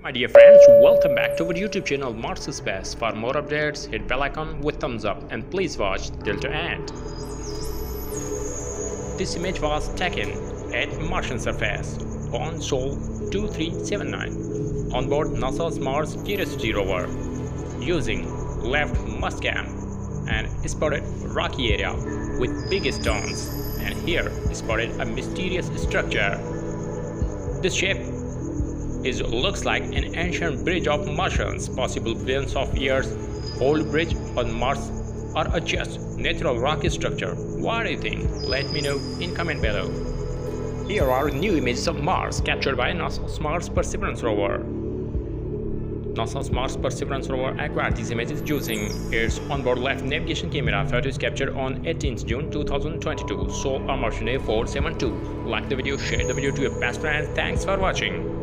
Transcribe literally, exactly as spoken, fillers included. My dear friends, welcome back to our YouTube channel Mars Space. For more updates, hit bell icon with thumbs up and please watch till the end. This image was taken at Martian surface on Sol two three seven nine on board NASA's Mars Curiosity rover using left muscam and spotted rocky area with big stones, and here spotted a mysterious structure. This shape is looks like an ancient bridge of Martians, possible billions of years old bridge on Mars, or a just natural rocky structure. What do you think? Let me know in comment below. Here are new images of Mars captured by NASA's Mars Perseverance Rover. NASA's Mars Perseverance Rover acquired these images using its onboard left navigation camera. Photos captured on eighteenth June two thousand twenty-two. So, Mars four seven two. Like the video, share the video to your best friends. Thanks for watching.